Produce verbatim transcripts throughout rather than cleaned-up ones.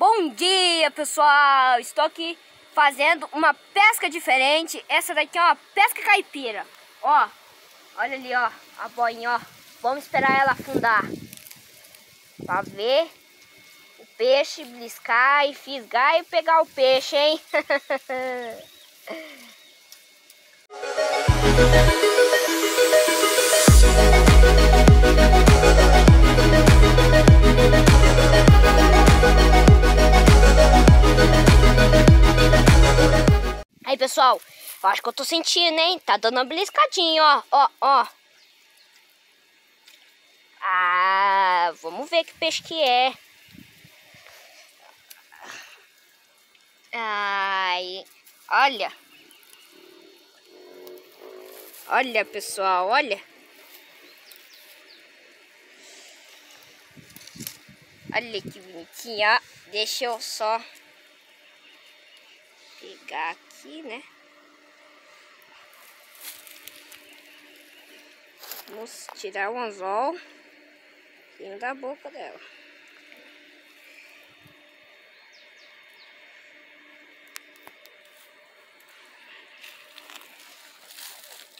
Bom dia, pessoal! Estou aqui fazendo uma pesca diferente. Essa daqui é uma pesca caipira. Ó, olha ali, ó, a boinha, ó. Vamos esperar ela afundar para ver o peixe bliscar e fisgar e pegar o peixe, hein? Aí, pessoal, eu acho que eu tô sentindo, hein? Tá dando uma beliscadinha, ó, ó, ó. Ah, vamos ver que peixe que é. Ai, olha. Olha, pessoal, olha. Olha que bonitinho, ó. Deixa eu só pegar aqui, né? Vamos tirar o anzol da boca dela.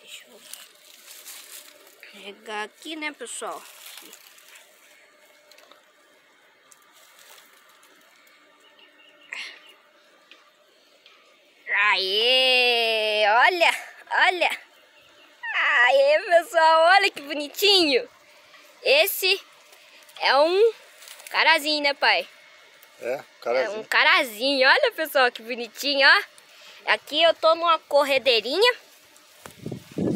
Deixa eu pegar aqui, né, pessoal? Aê, olha, olha. Aê, pessoal, olha que bonitinho. Esse é um carazinho, né, pai? É, carazinho. É um carazinho, olha, pessoal, que bonitinho, ó. Aqui eu tô numa corredeirinha,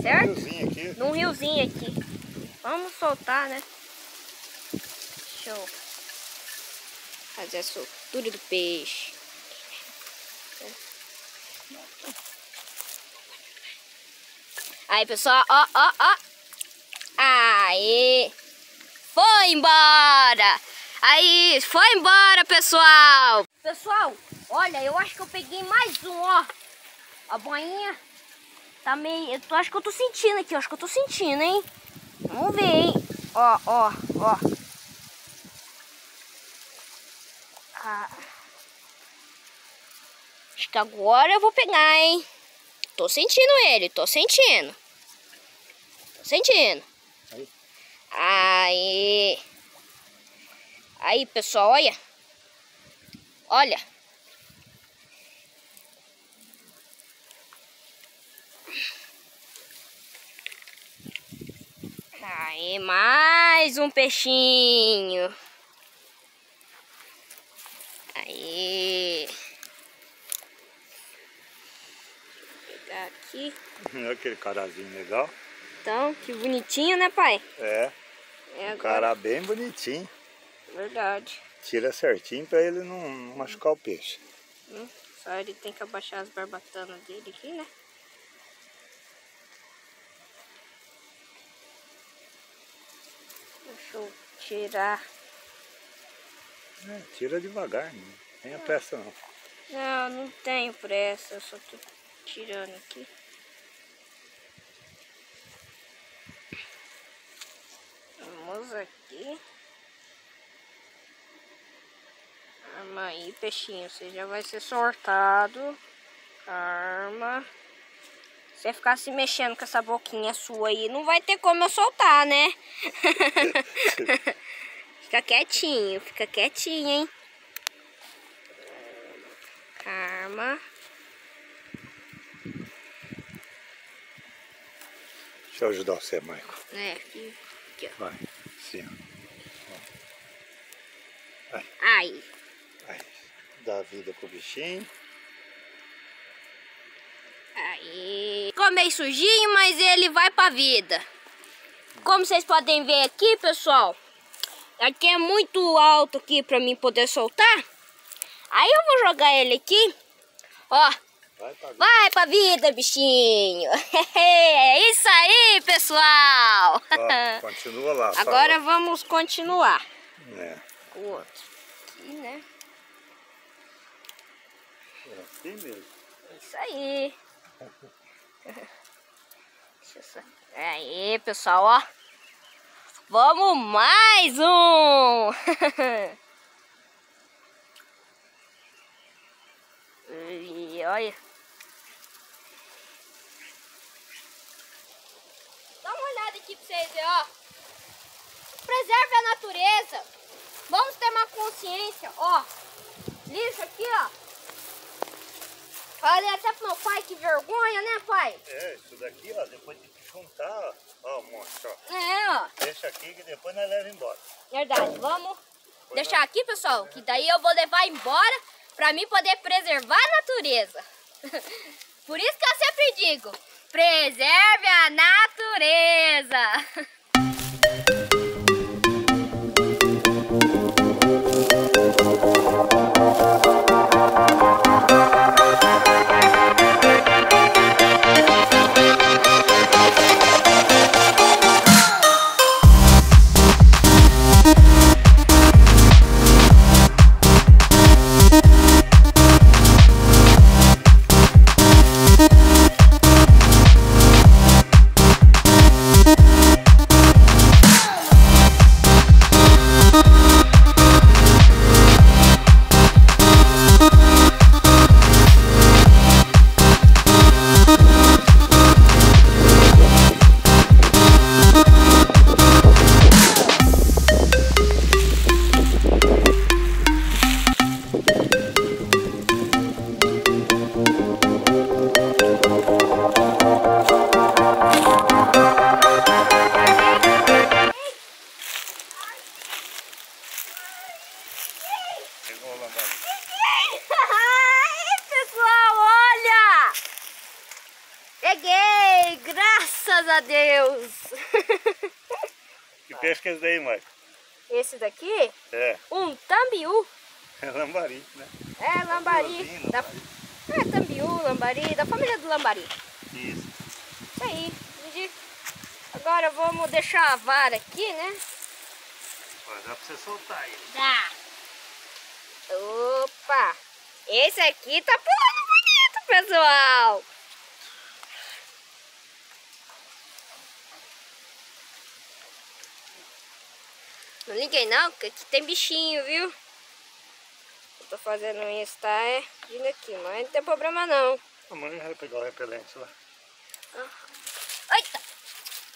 certo? Num riozinho aqui. Num riozinho aqui. Vamos soltar, né? Deixa eu fazer a soltura do peixe. Aí, pessoal, ó, ó, ó. Aê! Foi embora! Aí, foi embora, pessoal! Pessoal, olha, eu acho que eu peguei mais um, ó. A boinha tá meio... Eu tô, acho que eu tô sentindo aqui, ó. Acho que eu tô sentindo, hein? Vamos ver, hein? Ó, ó, ó. Ah. Acho que agora eu vou pegar, hein? Tô sentindo ele, tô sentindo. Tô sentindo. Aí. Aí. Aí, pessoal, olha. Olha. Aí, mais um peixinho. Aí. Aqui. Olha aquele carazinho legal. Então, que bonitinho, né, pai? É. É um cara bem bonitinho. Verdade. Tira certinho pra ele não machucar o peixe. Hum, só ele tem que abaixar as barbatanas dele aqui, né? Deixa eu tirar. É, tira devagar, não tem a pressa não. Não, não tenho pressa, eu só tô tirando aqui. Vamos aqui. Calma aí, peixinho. Você já vai ser sortado. Calma. Se você ficar se mexendo com essa boquinha sua aí, não vai ter como eu soltar, né? Fica quietinho. Fica quietinho, hein? Calma. Deixa eu ajudar você, Maico. É, aqui. Aqui, ó. Vai, sim. Vai. Ai. Vai. Dá vida pro bichinho. Aí. Ficou meio sujinho, mas ele vai pra vida. Como vocês podem ver aqui, pessoal, aqui é muito alto aqui pra mim poder soltar. Aí eu vou jogar ele aqui. Ó. Vai pra, Vai pra vida, bichinho! É isso aí, pessoal! Ó, continua lá. Agora fala. Vamos continuar. É. O outro. Aqui, né? É assim mesmo. É isso aí. Deixa eu só... Aí, pessoal, ó. Vamos mais um! aí, olha. Dá uma olhada aqui pra vocês verem, ó. Preserve a natureza. Vamos ter uma consciência, ó. Lixo aqui, ó. Olha até pro meu pai, que vergonha, né, pai? É, isso daqui, ó, depois de juntar, ó, ó o monstro, ó. É, ó. Deixa aqui que depois nós leva embora. Verdade, vamos depois deixar nós... aqui, pessoal, é. Que daí eu vou levar embora pra mim poder preservar a natureza. Por isso que eu sempre digo, preserve a natureza. Peguei! Graças a Deus! Que peixe que é esse daí, mãe? Esse daqui? É. Um tambiú. É lambari, né? É, lambari. Lambari. Da... É, tambiú, lambari, da família do lambari. Isso. Isso aí. Agora vamos deixar a vara aqui, né? Mas dá pra você soltar ele. Dá. Opa! Esse aqui tá pulando bonito, pessoal! Não liguei não, porque aqui tem bichinho, viu? Eu tô fazendo isso, tá? É vindo aqui, mas não tem problema não. A mãe vai pegar o repelente lá. Ah. Eita!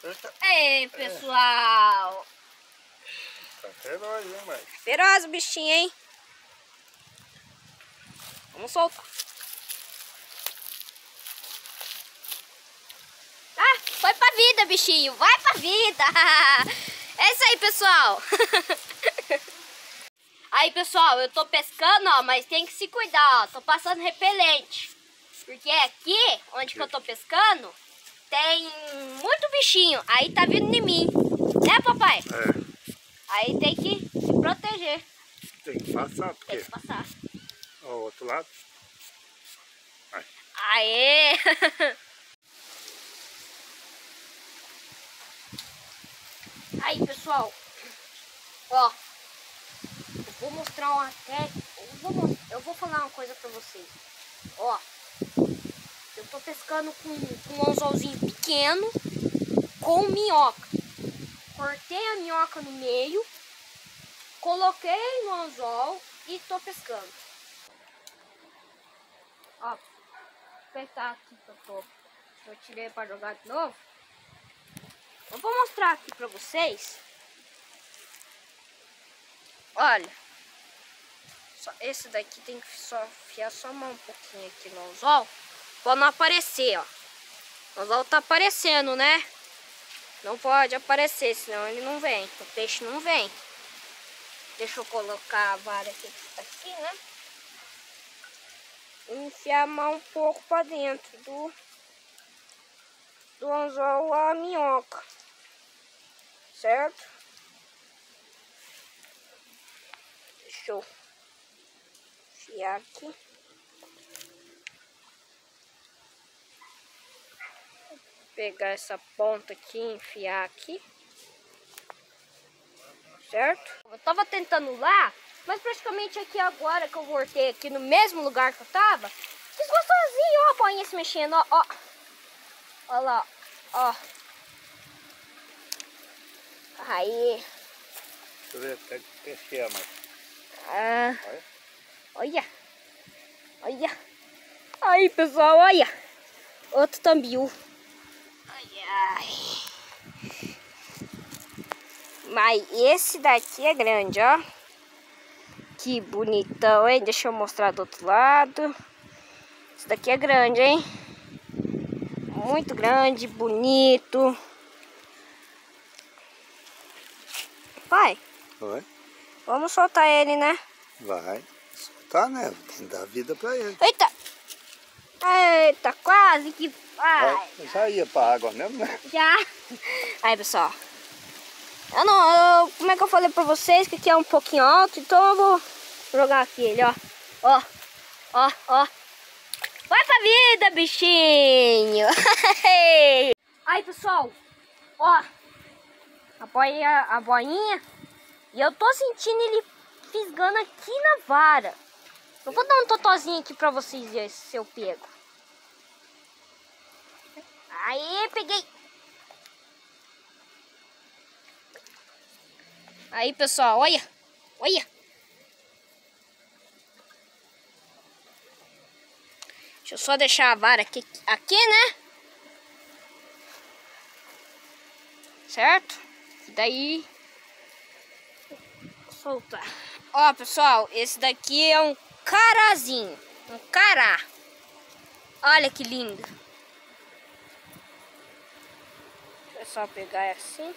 Eita! Ei, pessoal! É. Tá feroz, hein, mãe? Feroz o bichinho, hein? Vamos soltar. Ah, foi pra vida, bichinho! Vai pra vida! É isso aí, pessoal. Aí, pessoal, eu tô pescando, ó, mas tem que se cuidar, ó. Tô passando repelente. Porque aqui, onde que eu tô pescando, tem muito bichinho. Aí tá vindo em mim. Né, papai? É. Aí tem que se proteger. Tem que passar, porque... Tem que passar. Ó, o outro lado. Vai. Aê! Aí, pessoal, ó, eu vou mostrar uma técnica, eu, eu vou falar uma coisa pra vocês, ó, eu tô pescando com, com um anzolzinho pequeno, com minhoca, cortei a minhoca no meio, coloquei no anzol e tô pescando, ó, vou apertar aqui que eu tô, eu tirei pra jogar de novo. Eu vou mostrar aqui pra vocês. Olha. Só esse daqui tem que só enfiar só a mão um pouquinho aqui no anzol. Pra não aparecer, ó. O anzol tá aparecendo, né? Não pode aparecer, senão ele não vem. O peixe não vem. Deixa eu colocar a vara aqui, aqui, né? E enfiar a mão um pouco pra dentro do... do anzol a minhoca, certo? Deixa eu enfiar aqui. Vou pegar essa ponta aqui e enfiar aqui, certo? Eu tava tentando lá, mas praticamente aqui agora que eu voltei aqui no mesmo lugar que eu tava, desgostou sozinho, ó, a boinha se mexendo, ó, ó. Olha lá, ó. Aí. Deixa eu ver, pega o peixe, mãe. Ah. Olha. Olha. Olha. Aí, pessoal, olha. Outro tambiú. Ai, ai. Mas esse daqui é grande, ó. Que bonitão, hein? Deixa eu mostrar do outro lado. Esse daqui é grande, hein? Muito grande, bonito. Pai. Oi. Vamos soltar ele, né? Vai. Soltar, né? Tem que dar vida pra ele. Eita! Eita, quase que... Ai. Vai. Já ia pra água mesmo, né? Já. Aí, pessoal. Eu não... Eu, como é que eu falei pra vocês que aqui é um pouquinho alto, então eu vou jogar aqui ele, ó. Ó, ó, ó. Vai pra vida, bichinho! Aí, pessoal. Ó. A boia, a boinha. E eu tô sentindo ele fisgando aqui na vara. Eu vou dar um totozinho aqui pra vocês verem se eu pego. Aí, peguei. Aí, pessoal, olha. Olha. Deixa eu só deixar a vara aqui, aqui, né? Certo? E daí... soltar. Ó, pessoal, esse daqui é um carazinho. Um cará. Olha que lindo. Deixa eu só pegar assim.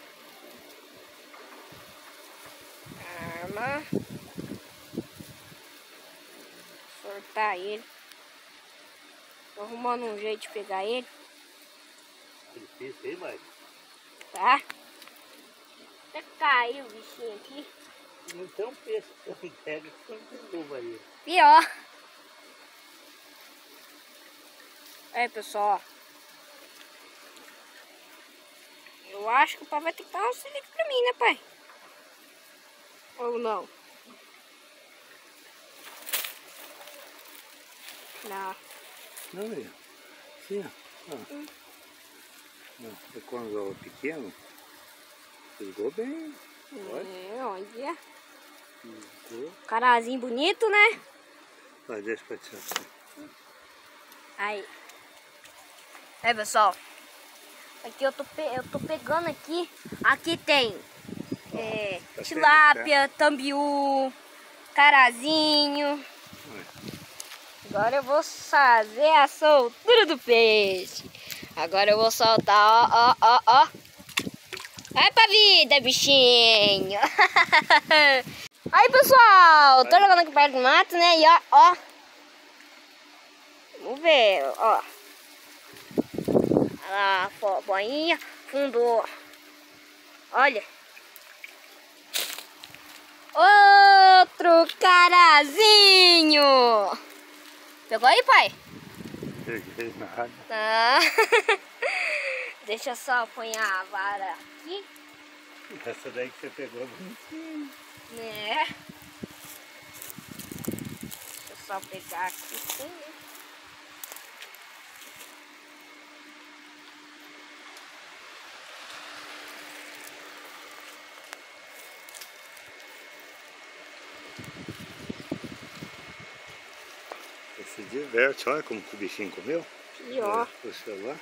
Arma. Soltar ele. Tô arrumando um jeito de pegar ele. Difícil, hein, mãe? Tá. Até caiu o bichinho aqui. Não tem um peixe que pega que não derruba ele. Pior. Aí, pessoal. Eu acho que o pai vai ter que dar um silico pra mim, né, pai? Ou não? Não. Não, olha. Sim, ó. Hum. Não, porque quando eu era pequeno, pegou bem. É, olha. Uhum. Carazinho bonito, né? Vai, deixa pra tirar. Aí. É, pessoal. Aqui eu tô, pe eu tô pegando aqui. Aqui tem é, tá tilápia, tá? Tambiú, carazinho. Vai. Agora eu vou fazer a soltura do peixe. Agora eu vou soltar, ó, ó, ó, ó. Vai pra vida, bichinho! Aí, pessoal! Tô jogando aqui perto do mato, né? E ó, ó! Vamos ver, ó! Olha lá, a boinha fundou! Olha! Outro carazinho! Pegou aí, pai? Peguei nada! Ah. Deixa eu só apanhar a vara aqui. Essa daí que você pegou é bonitinha. Né? Deixa eu só pegar aqui sim. Esse diverte, olha como que o bichinho comeu. E ó. Puxa lá.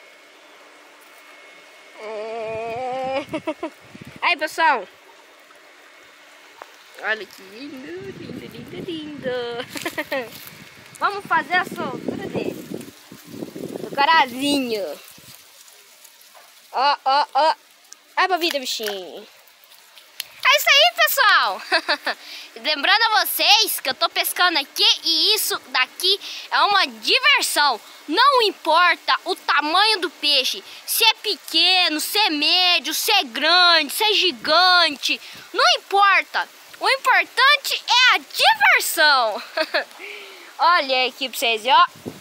É... Aí, pessoal, olha que lindo, lindo, lindo, lindo. Vamos fazer a soltura dele, do carazinho. Ó, ó, ó. Ai, pra vida, bichinho. É isso aí, pessoal. Lembrando a vocês que eu tô pescando aqui e isso daqui é uma diversão. Não importa o tamanho do peixe, se é pequeno, se é médio, se é grande, se é gigante, não importa. O importante é a diversão. Olha aqui pra vocês, ó.